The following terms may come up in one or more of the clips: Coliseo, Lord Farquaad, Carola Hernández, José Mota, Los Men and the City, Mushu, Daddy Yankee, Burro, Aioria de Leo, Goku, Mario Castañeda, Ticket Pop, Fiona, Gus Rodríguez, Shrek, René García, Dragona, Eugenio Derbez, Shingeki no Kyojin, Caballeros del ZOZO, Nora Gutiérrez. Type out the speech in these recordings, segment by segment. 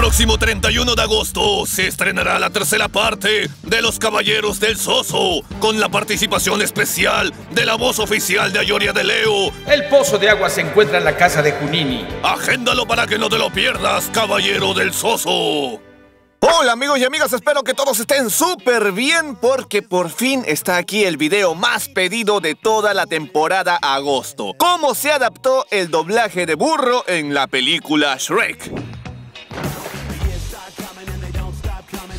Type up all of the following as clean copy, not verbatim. próximo 31 de agosto se estrenará la tercera parte de Los Caballeros del Zozo, con la participación especial de la voz oficial de Aioria de Leo. El pozo de agua se encuentra en la casa de Kunini. Agéndalo para que no te lo pierdas, Caballero del Zozo. Hola amigos y amigas, espero que todos estén súper bien porque por fin está aquí el video más pedido de toda la temporada agosto. ¿Cómo se adaptó el doblaje de Burro en la película Shrek?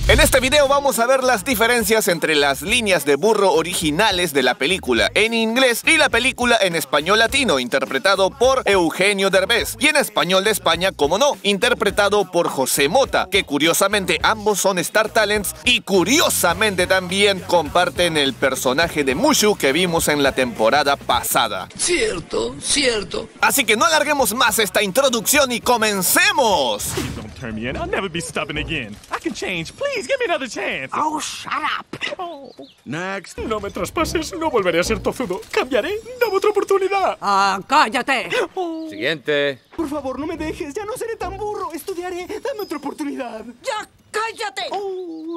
En este video vamos a ver las diferencias entre las líneas de Burro originales de la película en inglés y la película en español latino, interpretado por Eugenio Derbez, y en español de España, como no, interpretado por José Mota, que curiosamente ambos son Star Talents y curiosamente también comparten el personaje de Mushu que vimos en la temporada pasada. Cierto, cierto. Así que no alarguemos más esta introducción y comencemos. Please, give me another chance. Oh, shut up. Oh. Next. No me traspases, no volveré a ser tozudo. Cambiaré, dame otra oportunidad. Ah, cállate. Oh. Siguiente. Por favor, no me dejes, ya no seré tan burro. Estudiaré, dame otra oportunidad. Ya. ¡Cállate!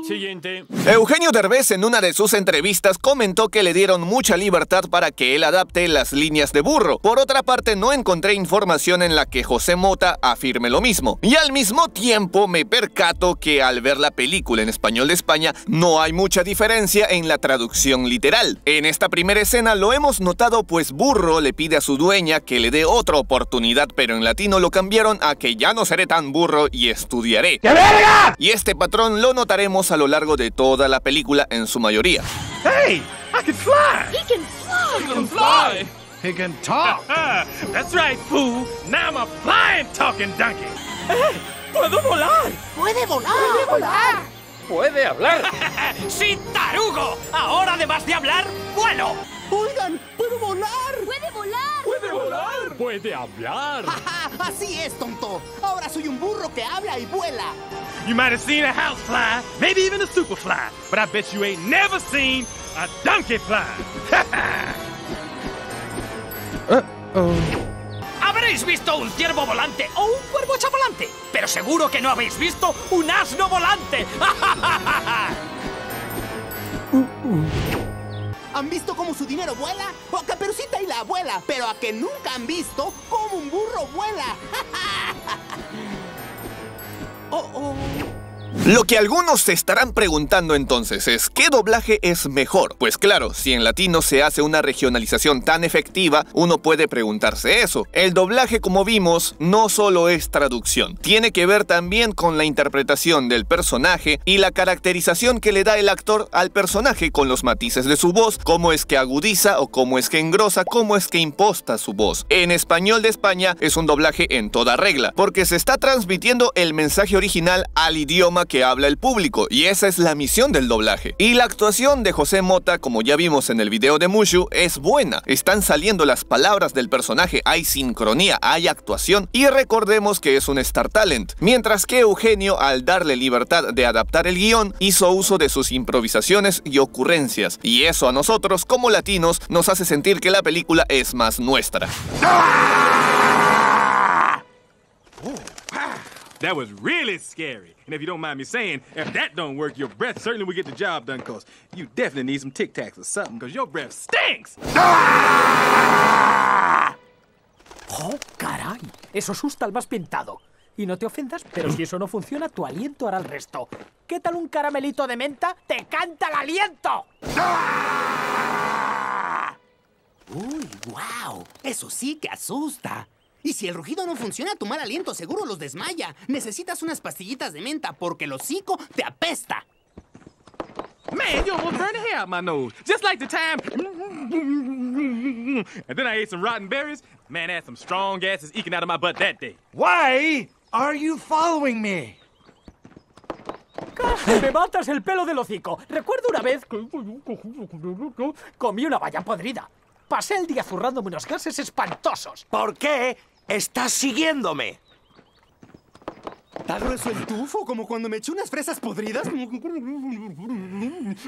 Siguiente. Eugenio Derbez en una de sus entrevistas comentó que le dieron mucha libertad para que él adapte las líneas de Burro. Por otra parte, no encontré información en la que José Mota afirme lo mismo. Y al mismo tiempo me percato que al ver la película en español de España no hay mucha diferencia en la traducción literal. En esta primera escena lo hemos notado, pues Burro le pide a su dueña que le dé otra oportunidad, pero en latino lo cambiaron a que ya no seré tan burro y estudiaré. ¡Qué verga! Y este patrón lo notaremos a lo largo de toda la película en su mayoría. Hey, I can fly. He can fly. He can fly. He can talk. That's right, fool. Now I'm a flying talking donkey. Puedo volar. Puede volar. Puede volar. Puede hablar. Sí, tarugo. Ahora además de hablar, vuelo. Oigan, puedo volar. Puede volar. Puede volar. Puede hablar. Así es, tonto. Ahora soy un burro que habla y vuela. You might have seen a house fly, maybe even a super fly, but I bet you ain't never seen a donkey fly. Habréis visto un ciervo volante o un cuervo chavolante, pero seguro que no habéis visto un asno volante. ¿Han visto cómo su dinero vuela? O a Caperucita y la abuela, pero a que nunca han visto cómo un burro vuela. Lo que algunos se estarán preguntando entonces es ¿qué doblaje es mejor? Pues claro, si en latino se hace una regionalización tan efectiva, uno puede preguntarse eso. El doblaje, como vimos, no solo es traducción, tiene que ver también con la interpretación del personaje y la caracterización que le da el actor al personaje con los matices de su voz, cómo es que agudiza o cómo es que engrosa, cómo es que imposta su voz. En español de España es un doblaje en toda regla, porque se está transmitiendo el mensaje original al idioma que habla el público, y esa es la misión del doblaje. Y la actuación de José Mota, como ya vimos en el video de Mushu, es buena. Están saliendo las palabras del personaje, hay sincronía, hay actuación, y recordemos que es un Star Talent. Mientras que Eugenio, al darle libertad de adaptar el guión, hizo uso de sus improvisaciones y ocurrencias, y eso a nosotros como latinos nos hace sentir que la película es más nuestra. That was really scary. And if you don't mind me saying, if that don't work, your breath certainly will get the job done, cause you definitely need some Tic Tacs or something, cause your breath stinks. Oh, caray. Eso asusta al más pintado. Y no te ofendas, pero si eso no funciona, tu aliento hará el resto. ¿Qué tal un caramelito de menta? ¡Te canta el aliento! Uy, wow. Eso sí que asusta. Y si el rugido no funciona, tu mal aliento seguro los desmaya. Necesitas unas pastillitas de menta porque el hocico te apesta. Man, you almost burned hair out my nose. Just like the time. And then I ate some rotten berries. Man, I had some strong gases eking out of my butt that day. Why are you following me? Casi me matas el pelo del hocico. Recuerdo una vez que comí una valla podrida. Pasé el día zurrándome unos gases espantosos. ¿Por qué estás siguiéndome? ¿Está grueso el tufo como cuando me eché unas fresas podridas?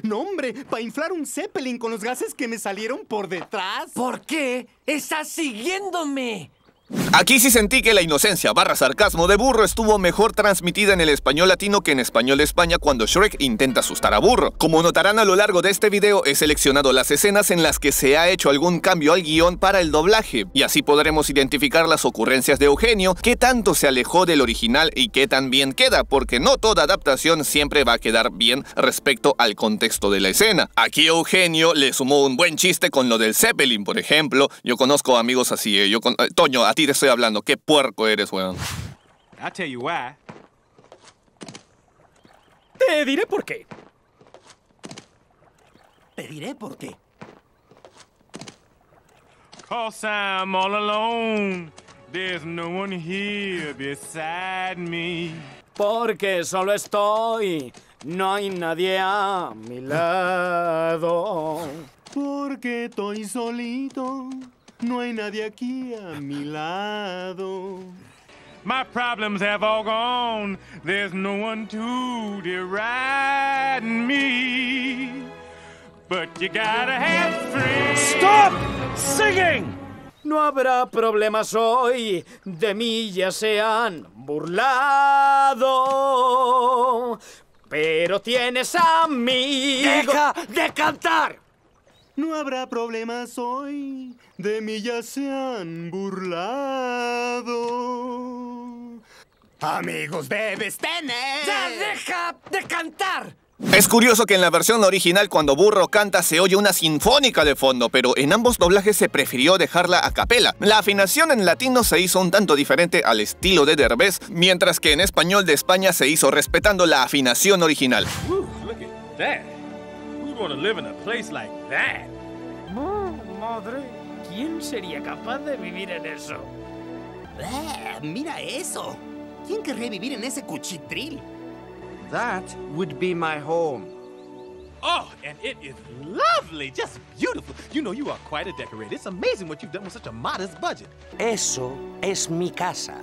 No, hombre, para inflar un zeppelin con los gases que me salieron por detrás. ¿Por qué estás siguiéndome? Aquí sí sentí que la inocencia barra sarcasmo de Burro estuvo mejor transmitida en el español latino que en español de España cuando Shrek intenta asustar a Burro. Como notarán a lo largo de este video, he seleccionado las escenas en las que se ha hecho algún cambio al guión para el doblaje, y así podremos identificar las ocurrencias de Eugenio, qué tanto se alejó del original y qué tan bien queda, porque no toda adaptación siempre va a quedar bien respecto al contexto de la escena. Aquí Eugenio le sumó un buen chiste con lo del Zeppelin, por ejemplo. Yo conozco amigos así, Toño, a ti te estoy hablando, qué puerco eres, weón. Te diré por qué. Te diré por qué. Cause I'm all alone. There's no one here beside me. Porque solo estoy, no hay nadie a mi lado. Porque estoy solito, no hay nadie aquí a mi lado. My problems have all gone. There's no one to deride me. But you gotta have friends. Stop singing. No habrá problemas hoy, de mí ya se han burlado. Pero tienes amigos. ¡Deja de cantar! No habrá problemas hoy, de mí ya se han burlado. Amigos debes tener. ¡Ya deja de cantar! Es curioso que en la versión original cuando Burro canta se oye una sinfónica de fondo, pero en ambos doblajes se prefirió dejarla a capela. La afinación en latino se hizo un tanto diferente al estilo de Derbez, mientras que en español de España se hizo respetando la afinación original. Madre, ¿quién sería capaz de vivir en eso? Mira eso. ¿Quién querría vivir en ese cuchitril? That would be my home. Oh, and it is lovely, just beautiful. You know, you are quite a decorator. It's amazing what you've done with such a modest budget. Eso es mi casa.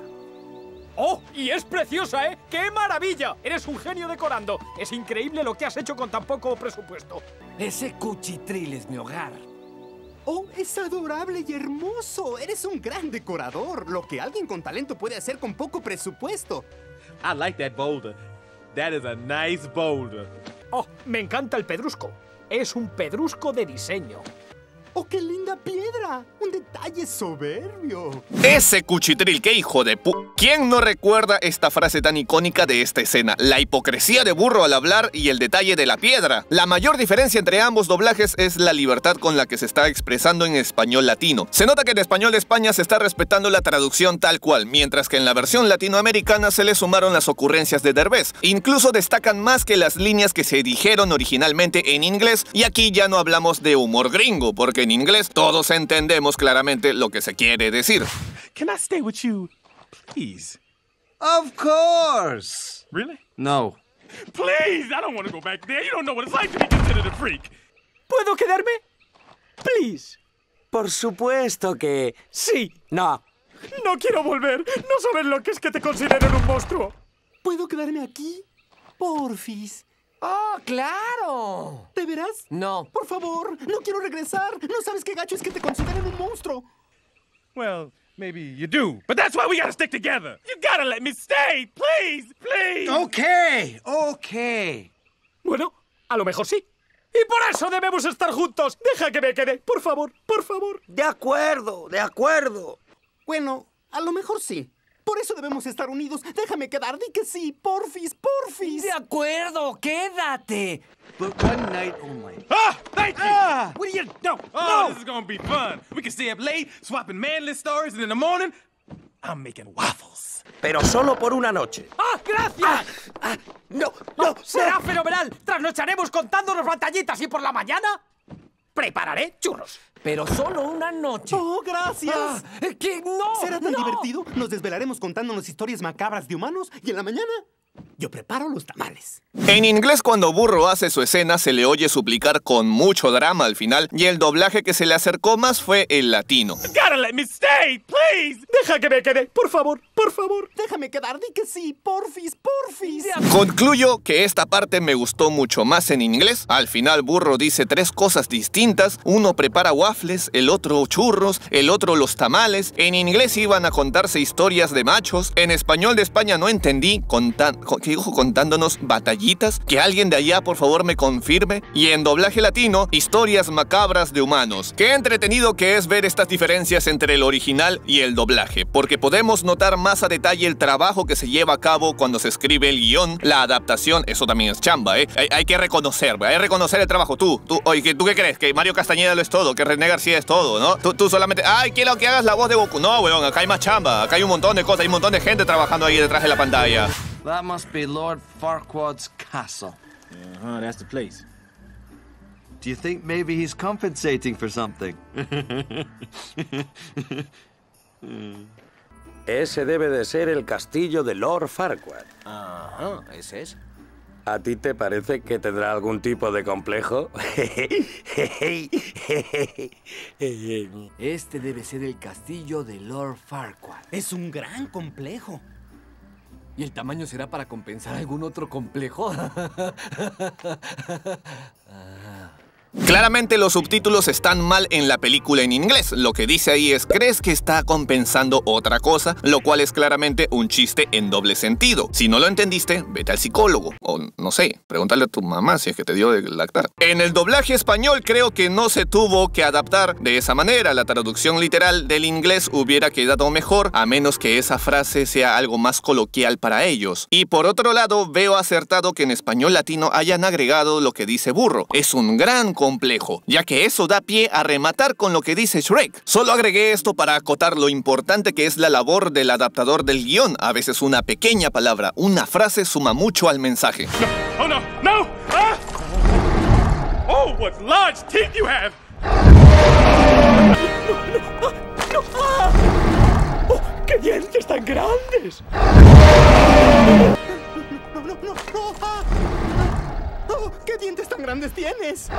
Oh, y es preciosa, ¿eh? ¡Qué maravilla! Eres un genio decorando. Es increíble lo que has hecho con tan poco presupuesto. Ese cuchitril es mi hogar. Oh, es adorable y hermoso. Eres un gran decorador. Lo que alguien con talento puede hacer con poco presupuesto. I like that boulder. That is a nice boulder. Oh, me encanta el pedrusco. Es un pedrusco de diseño. ¡Oh, qué linda piedra! ¡Un detalle soberbio! Ese cuchitril, qué hijo de pu... ¿Quién no recuerda esta frase tan icónica de esta escena? La hipocresía de Burro al hablar y el detalle de la piedra. La mayor diferencia entre ambos doblajes es la libertad con la que se está expresando en español latino. Se nota que en español de España se está respetando la traducción tal cual, mientras que en la versión latinoamericana se le sumaron las ocurrencias de Derbez. Incluso destacan más que las líneas que se dijeron originalmente en inglés, y aquí ya no hablamos de humor gringo, porque en inglés todos entendemos claramente lo que se quiere decir. Can I stay with you, please? Of course. Really? No. Please, I don't want to go back there. You don't know what it's like to be considered a freak. ¿Puedo quedarme? Please. Por supuesto que sí. No. No quiero volver. No sabes lo que es que te consideren un monstruo. ¿Puedo quedarme aquí? Porfis. ¡Oh, claro! ¿Te verás? No. Por favor, no quiero regresar. No sabes qué gacho es que te consideren un monstruo. Well, maybe you do. But that's why we gotta stick together. You gotta let me stay, please, please. Okay, okay. Bueno, a lo mejor sí. Y por eso debemos estar juntos. Deja que me quede, por favor, por favor. De acuerdo, de acuerdo. Bueno, a lo mejor sí. Por eso debemos estar unidos. Déjame quedar, di que sí, porfis, porfis. De acuerdo, quédate. But one night only. Ah, thank you. Ah, what do you know? Oh, no. This is gonna be fun. We can stay up late, swapping manly stories, and in the morning, I'm making waffles. Pero solo por una noche. ¡Ah, gracias! Ah, no, no. Será fenomenal. Trasnocharemos contándonos batallitas y por la mañana prepararé churros. Pero solo una noche. ¡Oh, gracias! ¿Qué? ¡No! ¿Será tan divertido? Nos desvelaremos contándonos historias macabras de humanos y en la mañana Yo preparo los tamales. En inglés, cuando Burro hace su escena, se le oye suplicar con mucho drama al final, y el doblaje que se le acercó más fue el latino. Gotta let me stay, please. Deja que me quede, por favor, por favor. Déjame quedar, di que sí, porfis, porfis. Concluyo que esta parte me gustó mucho más en inglés. Al final, Burro dice tres cosas distintas. Uno prepara waffles, el otro churros, el otro los tamales. En inglés iban a contarse historias de machos. En español de España no entendí, contándonos batallitas, que alguien de allá por favor me confirme, y en doblaje latino, historias macabras de humanos. Qué entretenido que es ver estas diferencias entre el original y el doblaje, porque podemos notar más a detalle el trabajo que se lleva a cabo cuando se escribe el guión, la adaptación, eso también es chamba, ¿eh? Hay que reconocer, hay que reconocer el trabajo. ¿Tú qué crees? Que Mario Castañeda lo es todo, que René García es todo, ¿no? Tú solamente, ay, quiero que hagas la voz de Goku. No, weón, acá hay más chamba, acá hay un montón de cosas, hay un montón de gente trabajando ahí detrás de la pantalla. That must be Lord Farquaad's castle. Uh-huh, that's the place. Do you think maybe he's compensating for something? Ese debe de ser el castillo de Lord Farquaad. Ajá, ese es. ¿A ti te parece que tendrá algún tipo de complejo? Este debe ser el castillo de Lord Farquaad. Es un gran complejo. ¿Y el tamaño será para compensar algún otro complejo? Claramente los subtítulos están mal en la película en inglés. Lo que dice ahí es, ¿crees que está compensando otra cosa? Lo cual es claramente un chiste en doble sentido. Si no lo entendiste, vete al psicólogo. O no sé, pregúntale a tu mamá si es que te dio de lactar. En el doblaje español creo que no se tuvo que adaptar de esa manera. La traducción literal del inglés hubiera quedado mejor, a menos que esa frase sea algo más coloquial para ellos. Y por otro lado, veo acertado que en español latino hayan agregado lo que dice Burro. Es un gran complejo, ya que eso da pie a rematar con lo que dice Shrek. Solo agregué esto para acotar lo importante que es la labor del adaptador del guión. A veces una pequeña palabra, una frase suma mucho al mensaje. No, oh no, no. Ah. Oh, what large teeth you have. No, no, no, no. Ah. Oh, qué dientes tan grandes. No, no, no, no. Ah. Oh, ¿qué dientes tan grandes tienes?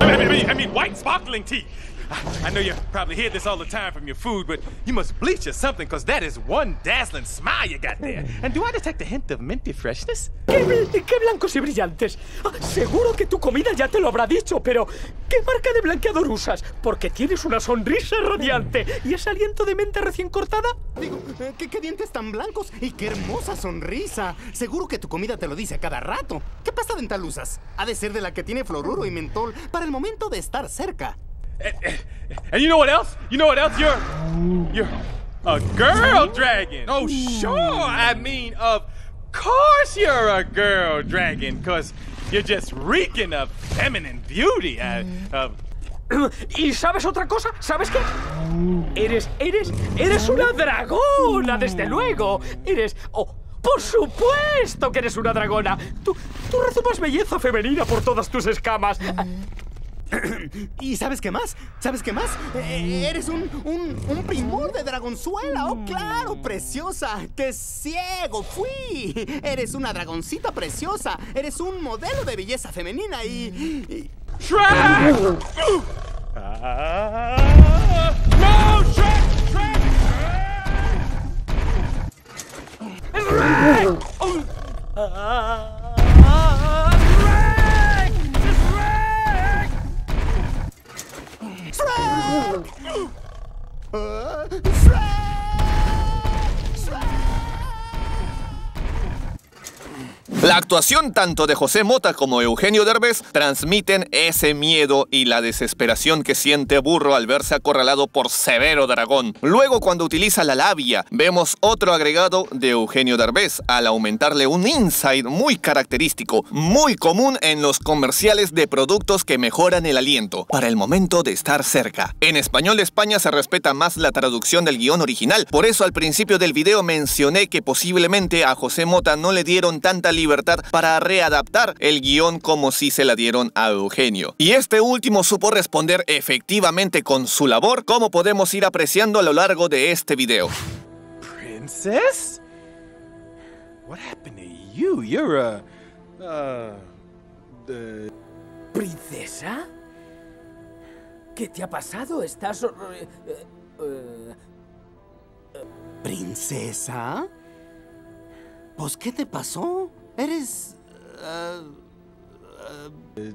I mean, white sparkling teeth. I know you probably hear this all the time from your food, but you must bleach or something, because that is one dazzling smile you got there. And do I detect a hint of minty freshness? ¡Qué blancos y brillantes! Ah, seguro que tu comida ya te lo habrá dicho, pero ¿qué marca de blanqueador usas? Porque tienes una sonrisa radiante y ese aliento de menta recién cortada. Digo, ¿qué dientes tan blancos y qué hermosa sonrisa? Seguro que tu comida te lo dice a cada rato. ¿Qué pasta dental usas? Ha de ser de la que tiene fluoruro y mentol para el momento de estar cerca. And you know what else? You know what else? You're a girl dragon. Oh, sure. I mean, of course you're a girl dragon, because you're just reeking of feminine beauty. ¿Y sabes otra cosa? ¿Sabes qué? Eres una dragona, desde luego. Eres... Oh, por supuesto que eres una dragona. Tú rezumas belleza femenina por todas tus escamas. ¿Y sabes qué más? ¿Sabes qué más? Eres un primor de dragonzuela. ¡Oh, claro, preciosa! ¡Qué ciego fui! Eres una dragoncita preciosa. Eres un modelo de belleza femenina y... ¡Shrek! ¡No, Shrek! ¡Shrek! ¡Shrek! La actuación tanto de José Mota como Eugenio Derbez transmiten ese miedo y la desesperación que siente Burro al verse acorralado por severo dragón. Luego, cuando utiliza la labia, vemos otro agregado de Eugenio Derbez al aumentarle un insight muy característico, muy común en los comerciales de productos que mejoran el aliento, para el momento de estar cerca. En español de España se respeta más la traducción del guión original, por eso al principio del video mencioné que posiblemente a José Mota no le dieron tanta libertad para readaptar el guión como si se la dieron a Eugenio. Y este último supo responder efectivamente con su labor, como podemos ir apreciando a lo largo de este video. ¿Princess? What happened to you? You're a... ¿Princesa? ¿Qué te ha pasado? ¿Estás... ¿Princesa? Pues, ¿qué te pasó? Eres...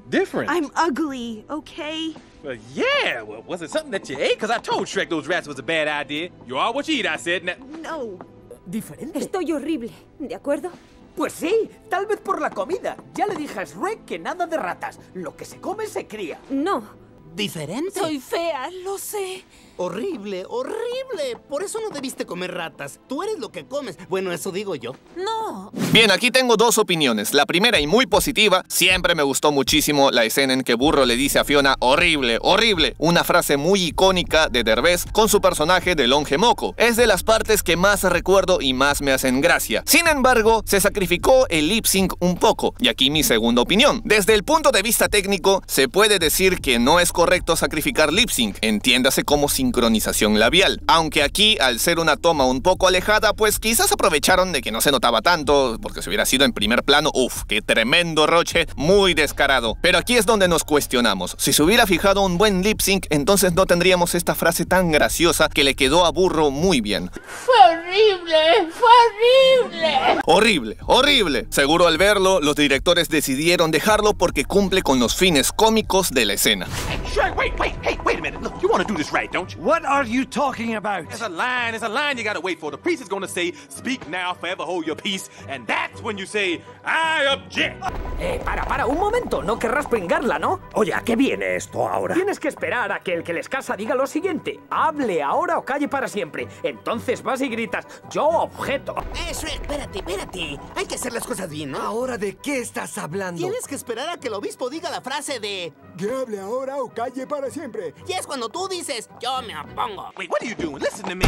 different. I'm ugly, okay? Well, yeah, well, was it something that you ate? Because I told Shrek those rats was a bad idea. You are what you eat, I said. Now... No. Diferente. Estoy horrible, ¿de acuerdo? Pues sí, tal vez por la comida. Ya le dije a Shrek que nada de ratas. Lo que se come se cría. No. Diferente. Soy fea, lo sé. Horrible, horrible. Por eso no debiste comer ratas. Tú eres lo que comes. Bueno, eso digo yo. No. Bien, aquí tengo dos opiniones. La primera y muy positiva. Siempre me gustó muchísimo la escena en que Burro le dice a Fiona, horrible, horrible. Una frase muy icónica de Derbez con su personaje de Longe Moco. Es de las partes que más recuerdo y más me hacen gracia. Sin embargo, se sacrificó el lip sync un poco. Y aquí mi segunda opinión. Desde el punto de vista técnico, se puede decir que no es correcto sacrificar lip sync. Entiéndase como sincronización labial. Aunque aquí, al ser una toma un poco alejada, pues quizás aprovecharon de que no se notaba tanto, porque si hubiera sido en primer plano, uff, qué tremendo roche, muy descarado. Pero aquí es donde nos cuestionamos. Si se hubiera fijado un buen lip sync, entonces no tendríamos esta frase tan graciosa que le quedó a Burro muy bien. Fue horrible, fue horrible. Horrible, horrible. Seguro al verlo, los directores decidieron dejarlo porque cumple con los fines cómicos de la escena. Wait a minute. Look, you want to do this right, don't you? What are you talking about? There's a line you gotta wait for. The priest is gonna say, speak now, forever hold your peace. And that's when you say, I object. Para, un momento. No querrás pringarla, ¿no? Oye, ¿a qué viene esto ahora? Tienes que esperar a que el que les casa diga lo siguiente. Hable ahora o calle para siempre. Entonces vas y gritas, yo objeto. Shrek, espérate, espérate. Hay que hacer las cosas bien, ¿no? ¿Ahora de qué estás hablando? Tienes que esperar a que el obispo diga la frase de... Que hable ahora o calle para siempre. Y es cuando tú dices, yo me opongo. Wait, what are you doing? Listen to me.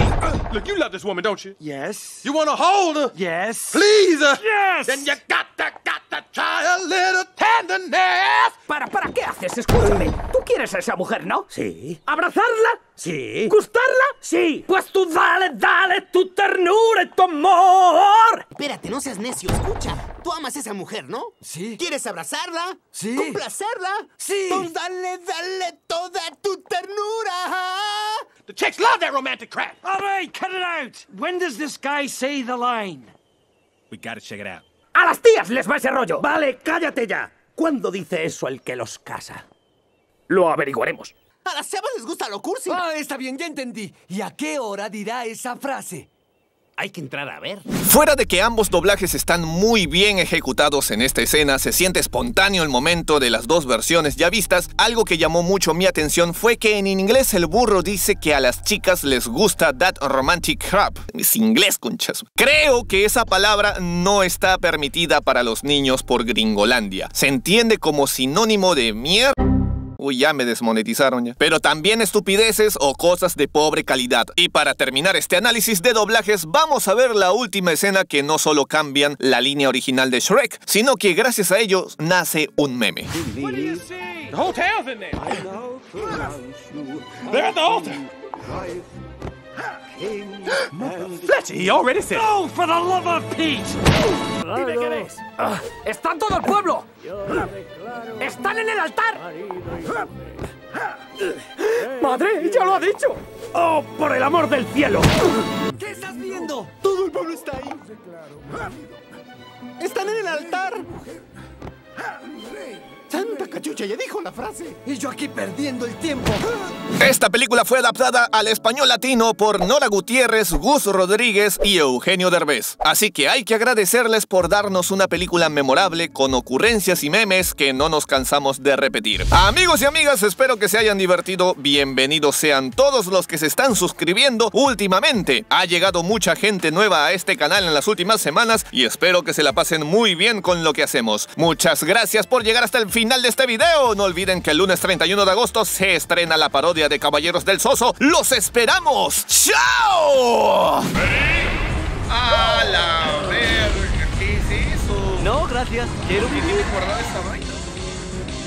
Look, you love this woman, don't you? Yes. You want to hold her? Yes. Please her? Yes. Then you got to try a little tenderness. Para, ¿qué haces? Escúchame. ¿Tú quieres a esa mujer, no? Sí. ¿Abrazarla? Sí. ¿Gustarla? Sí. Pues tú dale tu ternura y tu amor. Espérate, no seas necio, escucha. Tú amas a esa mujer, ¿no? Sí. ¿Quieres abrazarla? Sí. ¿Complacerla? Sí. Pues dale toda tu ternura. The chicks love that romantic crap. All right, cut it out. When does this guy say the line? We gotta check it out. A las tías les va ese rollo. Vale, cállate ya. ¿Cuándo dice eso el que los casa? Lo averiguaremos. A las chavas les gusta lo cursi. Ah, está bien, ya entendí. ¿Y a qué hora dirá esa frase? Hay que entrar a ver. Fuera de que ambos doblajes están muy bien ejecutados en esta escena, se siente espontáneo el momento de las dos versiones ya vistas. Algo que llamó mucho mi atención fue que en inglés el burro dice que a las chicas les gusta that romantic crap. Es inglés, conchas. Creo que esa palabra no está permitida para los niños por Gringolandia. Se entiende como sinónimo de mierda. Uy, ya me desmonetizaron ya. Pero también estupideces o cosas de pobre calidad. Y para terminar este análisis de doblajes, vamos a ver la última escena que no solo cambian la línea original de Shrek, sino que gracias a ellos nace un meme. Dime quién es. ¡Está en todo el pueblo! ¡Están en el altar! ¡Madre! ¡Ya lo ha dicho! ¡Oh, por el amor del cielo! ¿Qué estás viendo? ¡Todo el pueblo está ahí! ¡Están en el altar! ¡Santa cachucha! ¡Ya dijo la frase! ¡Y yo aquí perdiendo el tiempo! Esta película fue adaptada al español latino por Nora Gutiérrez, Gus Rodríguez y Eugenio Derbez. Así que hay que agradecerles por darnos una película memorable con ocurrencias y memes que no nos cansamos de repetir. Amigos y amigas, espero que se hayan divertido. Bienvenidos sean todos los que se están suscribiendo últimamente. Ha llegado mucha gente nueva a este canal en las últimas semanas y espero que se la pasen muy bien con lo que hacemos. Muchas gracias por llegar hasta el final de este video. No olviden que el lunes 31 de agosto se estrena la parodia de Caballeros del Zoso. ¡Los esperamos! ¡Chao! ¡A la verga! ¿Qué es eso? No, gracias. Quiero que me guardara esta vaina.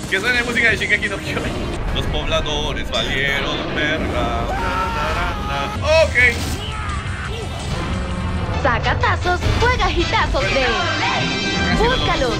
Que suene música de Shingeki no Kyojin. Los pobladores valieron verga. Ok. Saca tazos, juega hitazos de... ¡Búscalos!